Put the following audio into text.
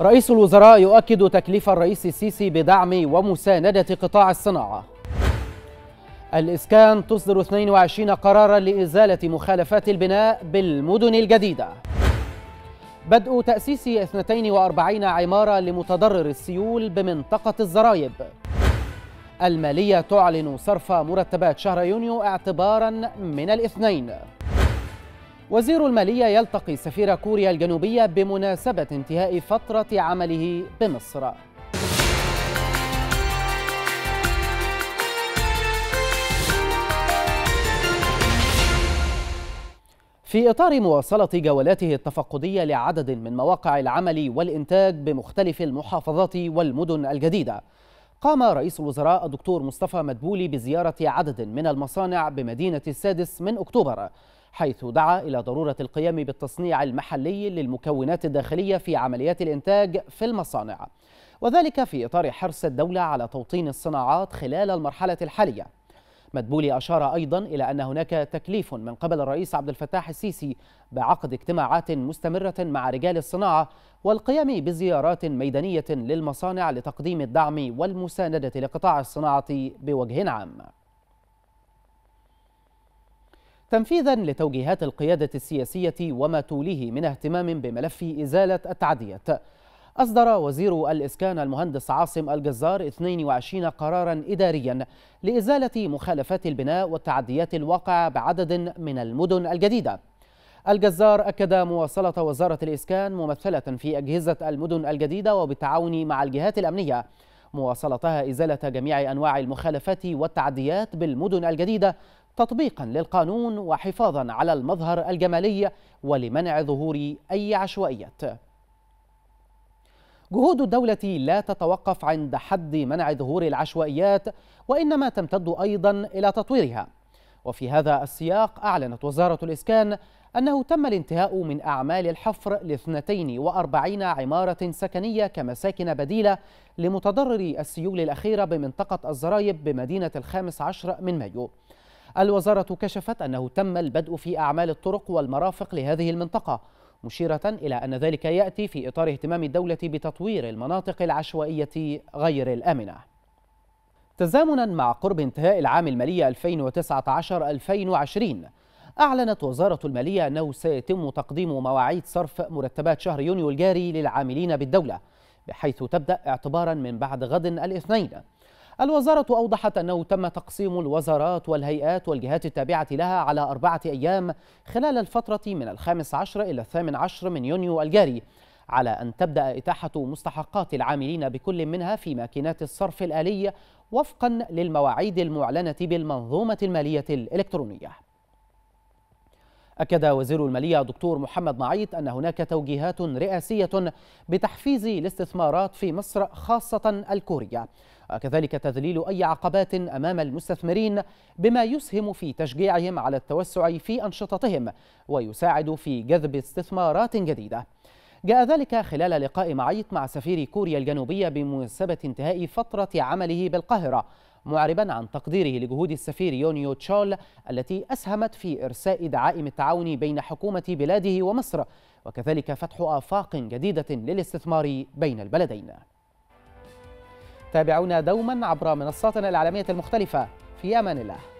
رئيس الوزراء يؤكد تكليف الرئيس السيسي بدعم ومساندة قطاع الصناعة. الإسكان تصدر 22 قرارا لإزالة مخالفات البناء بالمدن الجديدة. بدء تأسيس 42 عمارة لمتضرر السيول بمنطقة الزرايب. المالية تعلن صرف مرتبات شهر يونيو اعتبارا من الاثنين. وزير المالية يلتقي سفير كوريا الجنوبية بمناسبة انتهاء فترة عمله بمصر. في إطار مواصلة جولاته التفقدية لعدد من مواقع العمل والإنتاج بمختلف المحافظات والمدن الجديدة، قام رئيس الوزراء الدكتور مصطفى مدبولي بزيارة عدد من المصانع بمدينة 6 أكتوبر، حيث دعا إلى ضرورة القيام بالتصنيع المحلي للمكونات الداخلية في عمليات الإنتاج في المصانع، وذلك في إطار حرص الدولة على توطين الصناعات خلال المرحلة الحالية. مدبولي أشار أيضا إلى أن هناك تكليف من قبل الرئيس عبد الفتاح السيسي بعقد اجتماعات مستمرة مع رجال الصناعة والقيام بزيارات ميدانية للمصانع لتقديم الدعم والمساندة لقطاع الصناعة بوجه عام. تنفيذا لتوجيهات القيادة السياسية وما توليه من اهتمام بملف إزالة التعديات، أصدر وزير الإسكان المهندس عاصم الجزار 22 قراراً إدارياً لإزالة مخالفات البناء والتعديات الواقعة بعدد من المدن الجديدة. الجزار أكد مواصلة وزارة الإسكان ممثلة في أجهزة المدن الجديدة وبالتعاون مع الجهات الأمنية مواصلتها إزالة جميع أنواع المخالفات والتعديات بالمدن الجديدة تطبيقاً للقانون وحفاظاً على المظهر الجمالي ولمنع ظهور أي عشوائيات. جهود الدولة لا تتوقف عند حد منع ظهور العشوائيات، وإنما تمتد أيضا إلى تطويرها. وفي هذا السياق أعلنت وزارة الإسكان أنه تم الانتهاء من أعمال الحفر ل 42 عمارة سكنية كمساكن بديلة لمتضرري السيول الأخيرة بمنطقة الزرايب بمدينة 15 من مايو. الوزارة كشفت أنه تم البدء في أعمال الطرق والمرافق لهذه المنطقة، مشيرة إلى أن ذلك يأتي في إطار اهتمام الدولة بتطوير المناطق العشوائية غير الآمنة. تزامنا مع قرب انتهاء العام المالي 2019-2020، أعلنت وزارة المالية أنه سيتم تقديم مواعيد صرف مرتبات شهر يونيو الجاري للعاملين بالدولة، بحيث تبدأ اعتبارا من بعد غد الاثنين. الوزارة أوضحت أنه تم تقسيم الوزارات والهيئات والجهات التابعة لها على 4 أيام خلال الفترة من 15 إلى 18 من يونيو الجاري، على أن تبدأ إتاحة مستحقات العاملين بكل منها في ماكينات الصرف الآلية وفقا للمواعيد المعلنة بالمنظومة المالية الإلكترونية. أكد وزير المالية دكتور محمد معيط أن هناك توجيهات رئاسية بتحفيز الاستثمارات في مصر خاصة الكورية، وكذلك تذليل أي عقبات أمام المستثمرين بما يسهم في تشجيعهم على التوسع في أنشطتهم ويساعد في جذب استثمارات جديدة. جاء ذلك خلال لقاء معيط مع سفير كوريا الجنوبية بمناسبة انتهاء فترة عمله بالقاهرة، معربا عن تقديره لجهود السفير يونيو تشول التي أسهمت في إرساء دعائم التعاون بين حكومة بلاده ومصر، وكذلك فتح آفاق جديدة للاستثمار بين البلدين. تابعونا دوما عبر منصاتنا الإعلامية المختلفة. في أمان الله.